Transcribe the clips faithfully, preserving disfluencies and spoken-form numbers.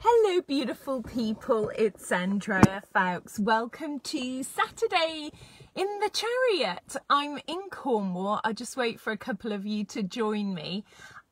Hello beautiful people, it's Andrea Foulkes. Welcome to Saturday in the Chariot. I'm in Cornwall. I'll just wait for a couple of you to join me.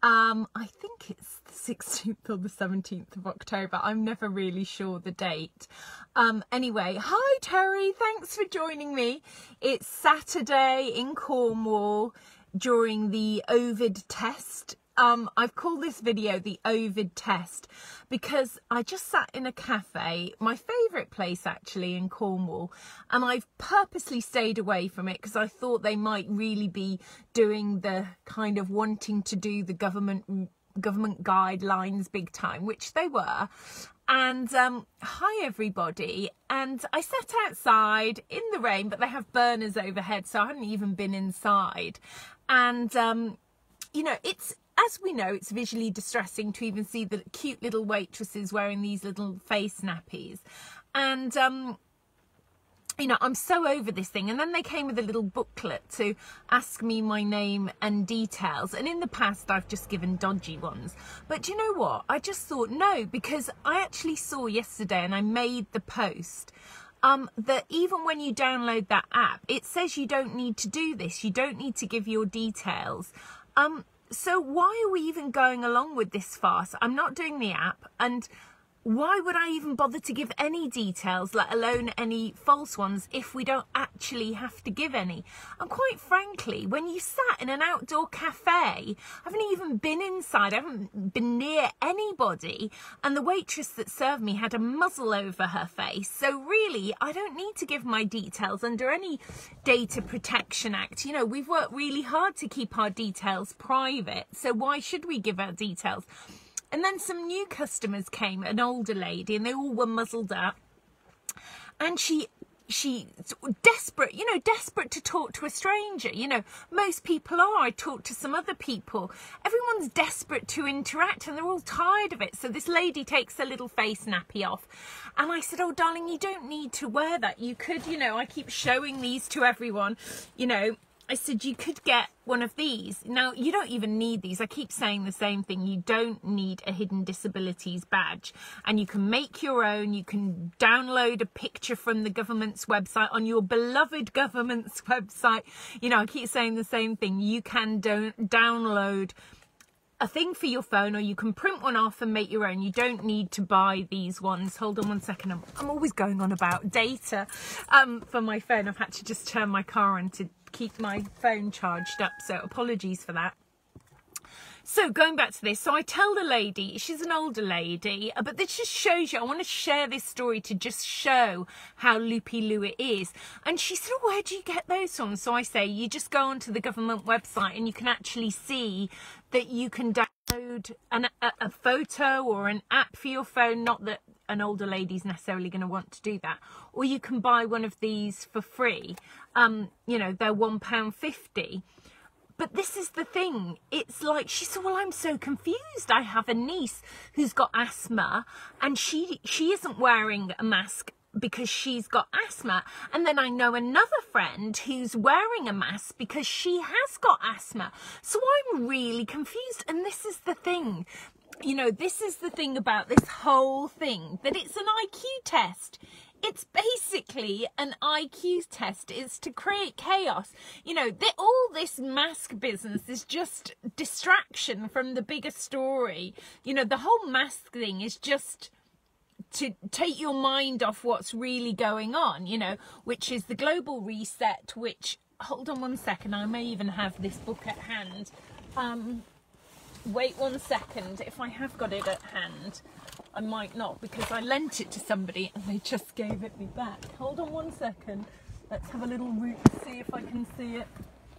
Um, I think it's the sixteenth or the seventeenth of October. I'm never really sure the date. Um, anyway, hi Terry, thanks for joining me. It's Saturday in Cornwall during the Ovid test. Um, I've called this video the Ovid test because I just sat in a cafe, my favourite place actually in Cornwall, and I've purposely stayed away from it because I thought they might really be doing the kind of wanting to do the government government guidelines big time, which they were. And um, hi everybody, and I sat outside in the rain, but they have burners overhead, so I hadn't even been inside. And um, you know, it's as we know, it's visually distressing to even see the cute little waitresses wearing these little face nappies. And, um, you know, I'm so over this thing. And then they came with a little booklet to ask me my name and details. And in the past, I've just given dodgy ones. But do you know what? I just thought no, because I actually saw yesterday and I made the post. Um, that even when you download that app, it says you don't need to do this. You don't need to give your details. Um... So why are we even going along with this farce? I'm not doing the app, and why would I even bother to give any details, let alone any false ones, if we don't actually have to give any? And quite frankly, when you sat in an outdoor cafe, I haven't even been inside, I haven't been near anybody, and the waitress that served me had a muzzle over her face. So really, I don't need to give my details under any Data Protection Act. You know, we've worked really hard to keep our details private, so why should we give our details? And then some new customers came, an older lady, and they all were muzzled up. And she, she, desperate, you know, desperate to talk to a stranger. You know, most people are. I talked to some other people. Everyone's desperate to interact, and they're all tired of it. So this lady takes her little face nappy off. And I said, oh, darling, you don't need to wear that. You could, you know, I keep showing these to everyone, you know. I said, you could get one of these. Now, you don't even need these. I keep saying the same thing. You don't need a hidden disabilities badge. And you can make your own. You can download a picture from the government's website, on your beloved government's website. You know, I keep saying the same thing. You can don't download a thing for your phone, or you can print one off and make your own. You don't need to buy these ones. Hold on one second. I'm, I'm always going on about data um, for my phone. I've had to just turn my car on to keep my phone charged up, so apologies for that. So going back to this, so I tell the lady, she's an older lady, but this just shows you, I want to share this story to just show how loopy-loo it is. And she said, oh, where do you get those from? So I say, you just go onto the government website and you can actually see that you can download an, a, a photo or an app for your phone, not that an older lady's necessarily going to want to do that. Or you can buy one of these for free. Um, you know, they're one pound fifty. But this is the thing, it's like, she said, well, I'm so confused. I have a niece who's got asthma, and she, she isn't wearing a mask because she's got asthma. And then I know another friend who's wearing a mask because she has got asthma. So I'm really confused. And this is the thing, you know, this is the thing about this whole thing, that it's an I Q test. It's basically an I Q test. It's to create chaos. You know, all this mask business is just distraction from the bigger story. You know, the whole mask thing is just to take your mind off what's really going on, you know, which is the global reset, which, hold on one second, I may even have this book at hand. Um, wait one second, if I have got it at hand. I might not, because I lent it to somebody and they just gave it me back. Hold on one second. Let's have a little root to see if I can see it.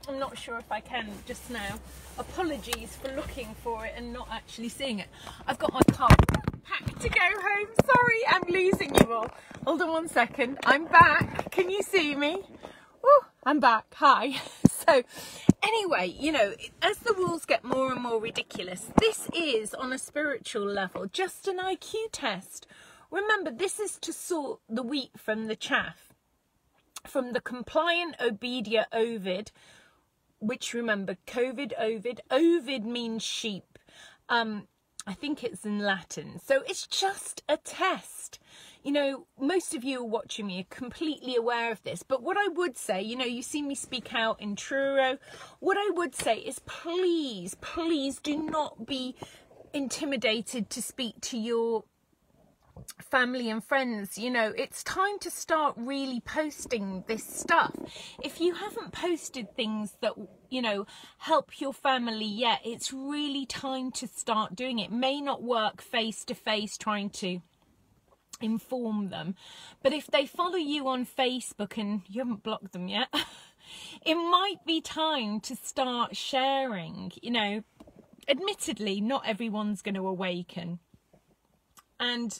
I'm not sure if I can just now. Apologies for looking for it and not actually seeing it. I've got my car packed to go home. Sorry, I'm losing you all. Hold on one second. I'm back. Can you see me? Oh, I'm back. Hi. So anyway, you know, as the rules get more and more ridiculous, this is, on a spiritual level, just an I Q test. Remember, this is to sort the wheat from the chaff, from the compliant obedient Ovid, which, remember, COVID, Ovid. Ovid means sheep. Um, I think it's in Latin. So it's just a test. You know, most of you watching me are completely aware of this, but what I would say, you know, you see me speak out in Truro, what I would say is please, please do not be intimidated to speak to your family and friends. You know, it's time to start really posting this stuff. If you haven't posted things that, you know, help your family yet, it's really time to start doing it. It may not work face to face trying to inform them, but if they follow you on Facebook and you haven't blocked them yet, it might be time to start sharing. You know, admittedly, not everyone's going to awaken, and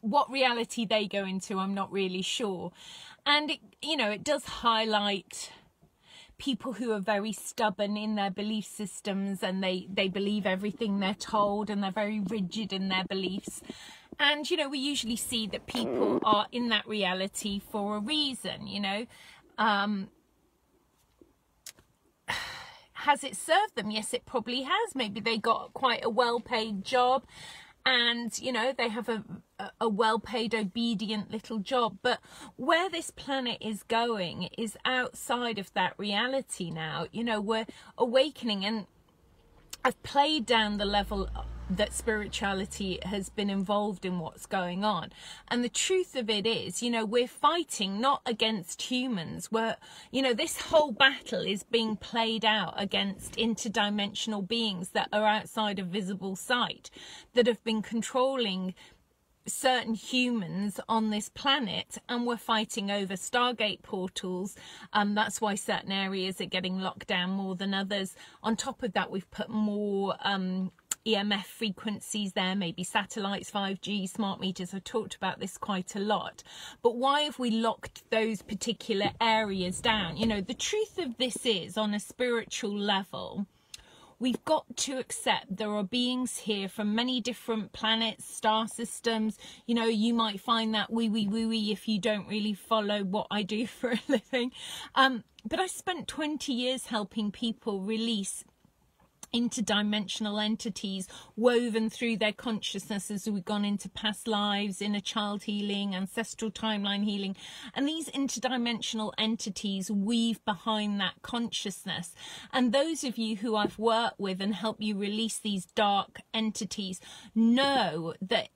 what reality they go into, I'm not really sure. And it, you know, it does highlight people who are very stubborn in their belief systems, and they they believe everything they're told, and they're very rigid in their beliefs. And, you know, we usually see that people are in that reality for a reason. You know, um, has it served them? Yes, it probably has. Maybe they got quite a well-paid job, and, you know, they have a, a well-paid, obedient little job. But where this planet is going is outside of that reality now. You know, we're awakening, and I've played down the level that spirituality has been involved in what's going on. And the truth of it is, you know, we're fighting not against humans. We're, you know, this whole battle is being played out against interdimensional beings that are outside of visible sight, that have been controlling certain humans on this planet. And we're fighting over Stargate portals, and um, that's why certain areas are getting locked down more than others. On top of that, we've put more um E M F frequencies there, maybe satellites, five G, smart meters. I've talked about this quite a lot. But why have we locked those particular areas down? You know, the truth of this is, on a spiritual level, we've got to accept there are beings here from many different planets, star systems. You know, you might find that wee wee woo wee if you don't really follow what I do for a living. Um, but I spent twenty years helping people release interdimensional entities woven through their consciousness as we've gone into past lives, inner child healing, ancestral timeline healing. And these interdimensional entities weave behind that consciousness. And those of you who I've worked with and help you release these dark entities know that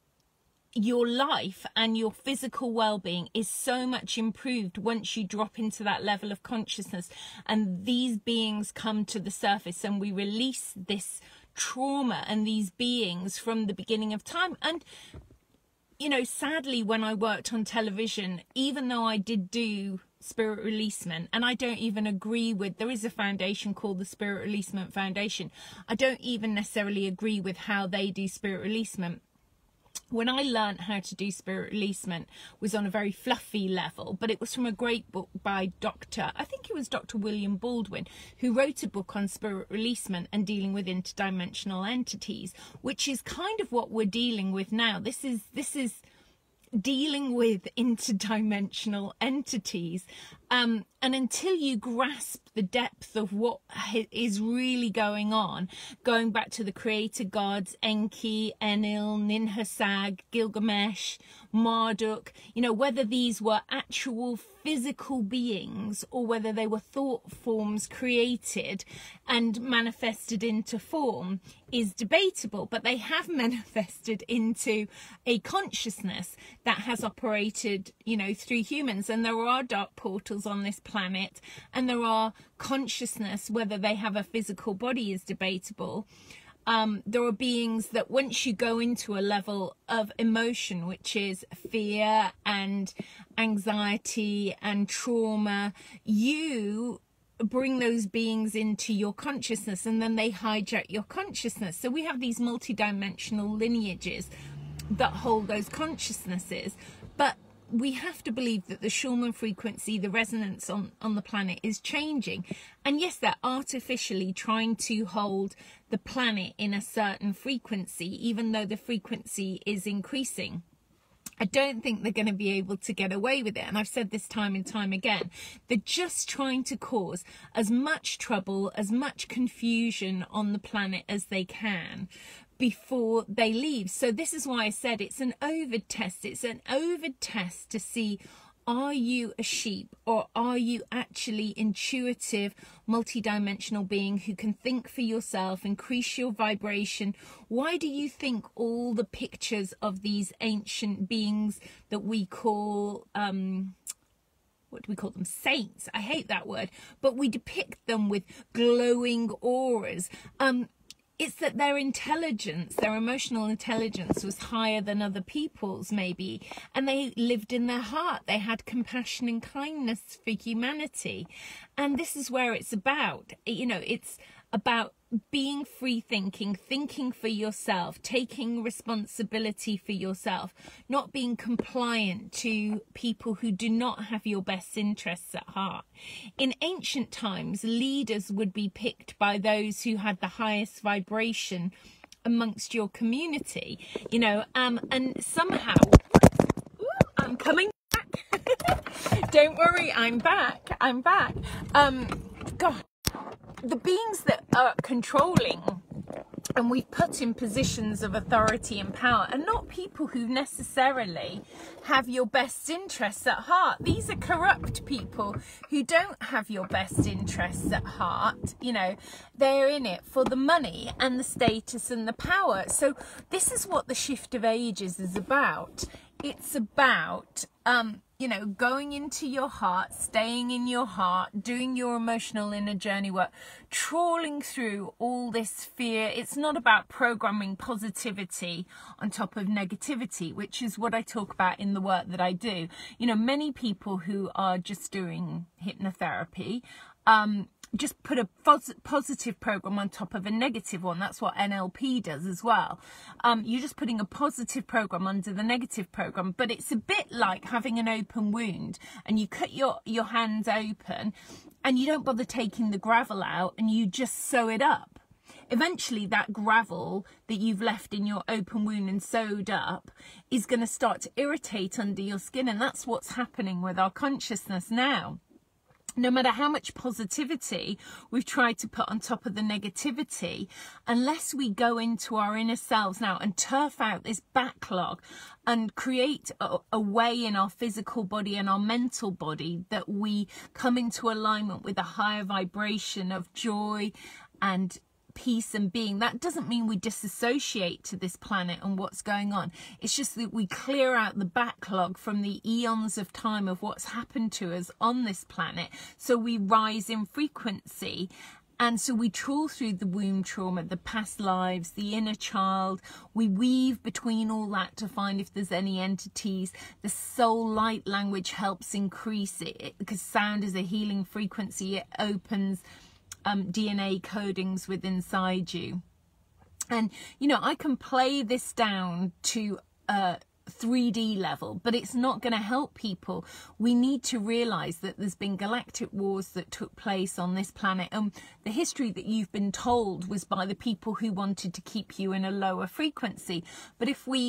your life and your physical well-being is so much improved once you drop into that level of consciousness, and these beings come to the surface, and we release this trauma and these beings from the beginning of time. And, you know, sadly, when I worked on television, even though I did do Spirit Releasement, and I don't even agree with, there is a foundation called the Spirit Releasement Foundation, I don't even necessarily agree with how they do Spirit Releasement. When I learned how to do Spirit Releasement was on a very fluffy level, but it was from a great book by Doctor, I think it was Doctor William Baldwin, who wrote a book on Spirit Releasement and dealing with interdimensional entities, which is kind of what we're dealing with now. This is, this is dealing with interdimensional entities. Um, and until you grasp the depth of what is really going on, going back to the creator gods, Enki, Enlil, Ninhasag, Gilgamesh, Marduk, you know, whether these were actual physical beings or whether they were thought forms created and manifested into form is debatable, but they have manifested into a consciousness that has operated, you know, through humans. And there are dark portals on this planet, and there are consciousness, whether they have a physical body is debatable. Um, there are beings that once you go into a level of emotion, which is fear and anxiety and trauma, you bring those beings into your consciousness, and then they hijack your consciousness. So we have these multidimensional lineages that hold those consciousnesses. But we have to believe that the Schumann frequency, the resonance on, on the planet, is changing. And yes, they're artificially trying to hold the planet in a certain frequency, even though the frequency is increasing. I don't think they're going to be able to get away with it. And I've said this time and time again, they're just trying to cause as much trouble, as much confusion on the planet as they can before they leave. So this is why I said it's an Ovid test. It's an Ovid test to see, are you a sheep, or are you actually intuitive, multidimensional being who can think for yourself, increase your vibration? Why do you think all the pictures of these ancient beings that we call, um, what do we call them? Saints. I hate that word, but we depict them with glowing auras. Um, It's that their intelligence, their emotional intelligence was higher than other people's maybe, and they lived in their heart. They had compassion and kindness for humanity. And this is where it's about, you know, it's about being free thinking, thinking for yourself, taking responsibility for yourself, not being compliant to people who do not have your best interests at heart. In ancient times, leaders would be picked by those who had the highest vibration amongst your community, you know, um, and somehow, ooh, I'm coming back. Don't worry, I'm back, I'm back. Um, God. The beings that are controlling and we put in positions of authority and power are not people who necessarily have your best interests at heart. These are corrupt people who don't have your best interests at heart. You know, they're in it for the money and the status and the power. So this is what the shift of ages is about. It's about, um, you know, going into your heart, staying in your heart, doing your emotional inner journey work, trawling through all this fear. It's not about programming positivity on top of negativity, which is what I talk about in the work that I do. You know, many people who are just doing hypnotherapy, um, just put a positive program on top of a negative one. That's what N L P does as well. Um, you're just putting a positive program under the negative program, but it's a bit like having an open wound and you cut your, your hand open and you don't bother taking the gravel out and you just sew it up. Eventually that gravel that you've left in your open wound and sewed up is going to start to irritate under your skin. And that's what's happening with our consciousness now. No matter how much positivity we've tried to put on top of the negativity, unless we go into our inner selves now and turf out this backlog and create a, a way in our physical body and our mental body that we come into alignment with a higher vibration of joy and peace and being, that doesn't mean we disassociate to this planet and what's going on. It's just that we clear out the backlog from the eons of time of what's happened to us on this planet, so we rise in frequency. And so we trawl through the womb trauma, the past lives, the inner child. We weave between all that to find if there's any entities. The soul light language helps increase it, because sound is a healing frequency. It opens Um, D N A codings within inside you. And you know, I can play this down to uh, three D level, but it's not going to help people. We need to realize that there's been galactic wars that took place on this planet, and um, the history that you've been told was by the people who wanted to keep you in a lower frequency. But if we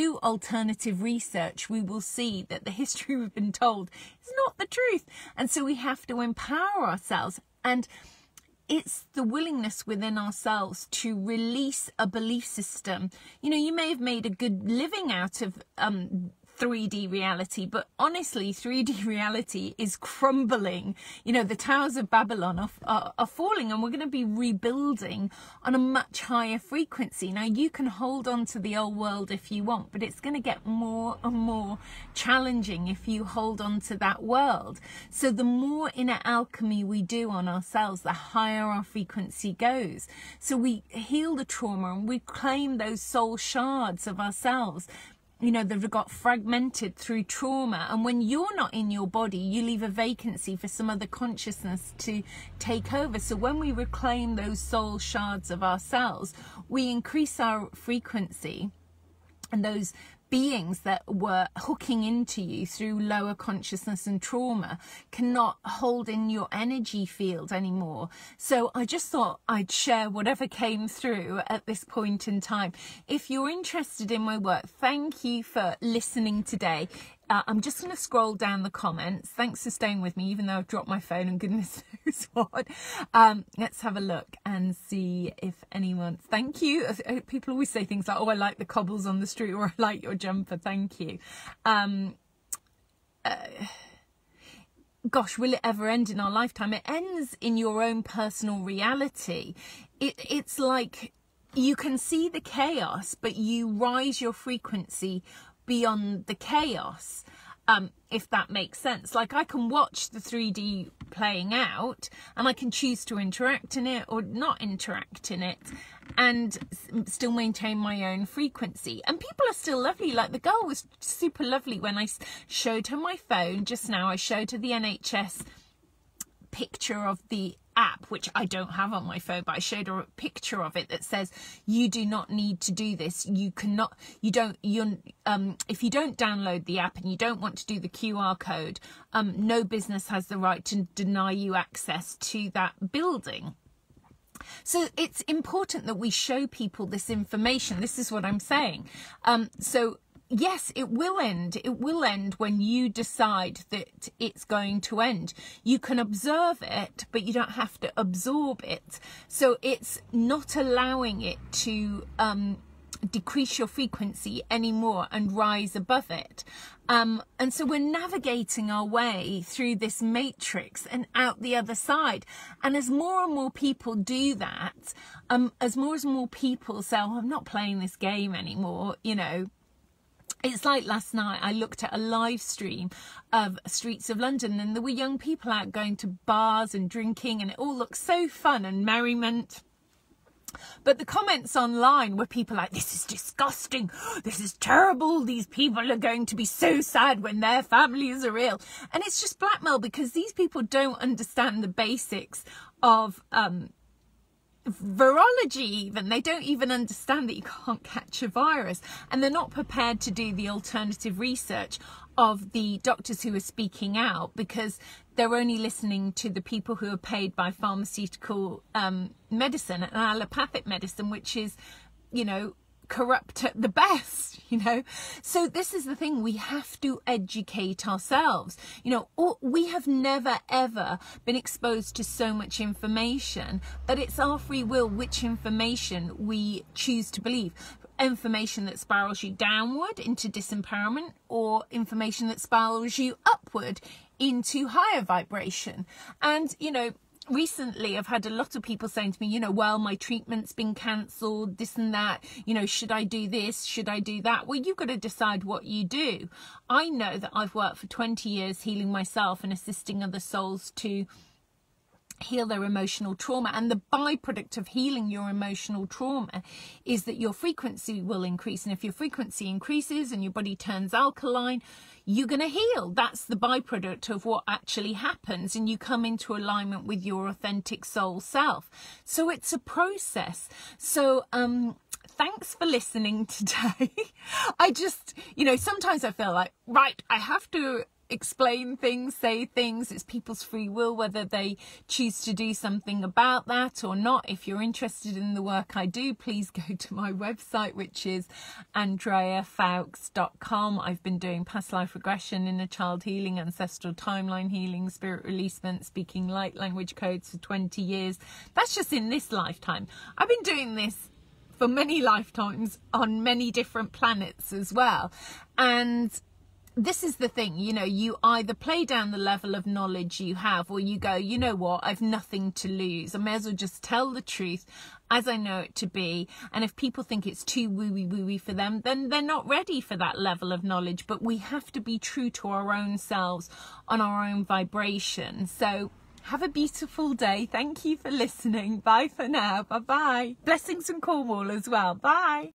do alternative research, we will see that the history we've been told is not the truth. And so we have to empower ourselves. And it's the willingness within ourselves to release a belief system. You know, you may have made a good living out of um, three D reality, but honestly, three D reality is crumbling. You know, the towers of Babylon are, are, are falling, and we're going to be rebuilding on a much higher frequency. Now, you can hold on to the old world if you want, but it's going to get more and more challenging if you hold on to that world. So the more inner alchemy we do on ourselves, the higher our frequency goes. So we heal the trauma and we claim those soul shards of ourselves, you know, they've got fragmented through trauma. And when you're not in your body, you leave a vacancy for some other consciousness to take over. So when we reclaim those soul shards of ourselves, we increase our frequency, and those beings that were hooking into you through lower consciousness and trauma cannot hold in your energy field anymore. So I just thought I'd share whatever came through at this point in time. If you're interested in my work, thank you for listening today. Uh, I'm just going to scroll down the comments. Thanks for staying with me, even though I've dropped my phone and goodness knows what. Um, let's have a look and see if anyone... Thank you. People always say things like, oh, I like the cobbles on the street, or I like your jumper. Thank you. Um, uh... Gosh, will it ever end in our lifetime? It ends in your own personal reality. It, it's like you can see the chaos, but you rise your frequency beyond the chaos, um, if that makes sense. Like I can watch the three D playing out and I can choose to interact in it or not interact in it and still maintain my own frequency. And people are still lovely. Like the girl was super lovely when I showed her my phone just now. I showed her the N H S picture of the app, which I don't have on my phone, but I showed her a picture of it that says you do not need to do this. You cannot, you don't, you're, um, if you don't download the app and you don't want to do the Q R code, um, no business has the right to deny you access to that building. So it's important that we show people this information. This is what I'm saying. Um, so yes, it will end. It will end when you decide that it's going to end. You can observe it, but you don't have to absorb it. So it's not allowing it to um, decrease your frequency anymore and rise above it. Um, and so we're navigating our way through this matrix and out the other side. And as more and more people do that, um, as more and more people say, oh, I'm not playing this game anymore, you know, it's like last night I looked at a live stream of Streets of London and there were young people out going to bars and drinking and it all looked so fun and merriment. But the comments online were people like, this is disgusting, this is terrible, these people are going to be so sad when their families are ill. And it's just blackmail because these people don't understand the basics of... um, virology even. They don't even understand that you can't catch a virus, and they're not prepared to do the alternative research of the doctors who are speaking out because they're only listening to the people who are paid by pharmaceutical um, medicine and allopathic medicine, which is, you know, corrupt at the best, you know. So this is the thing, we have to educate ourselves, you know. Or we have never ever been exposed to so much information, but it's our free will which information we choose to believe. Information that spirals you downward into disempowerment, or information that spirals you upward into higher vibration. And you know, recently I've had a lot of people saying to me, you know, well, my treatment's been cancelled, this and that, you know, should I do this, should I do that? Well, you've got to decide what you do. I know that I've worked for twenty years healing myself and assisting other souls to heal their emotional trauma, and the byproduct of healing your emotional trauma is that your frequency will increase, and if your frequency increases and your body turns alkaline, you're going to heal. That's the byproduct of what actually happens, and you come into alignment with your authentic soul self. So it's a process. So um thanks for listening today. I just, you know, sometimes I feel like, right, I have to explain things, say things. It's people's free will whether they choose to do something about that or not. If you're interested in the work I do, please go to my website, which is andrea foulkes dot com. I've been doing past life regression, inner child healing, ancestral timeline healing, spirit releasement, speaking light language codes for twenty years. That's just in this lifetime. I've been doing this for many lifetimes on many different planets as well. And this is the thing, you know, you either play down the level of knowledge you have, or you go, you know what, I've nothing to lose. I may as well just tell the truth as I know it to be. And if people think it's too wooey wooey for them, then they're not ready for that level of knowledge. But we have to be true to our own selves on our own vibration. So have a beautiful day. Thank you for listening. Bye for now. Bye bye. Blessings from Cornwall as well. Bye.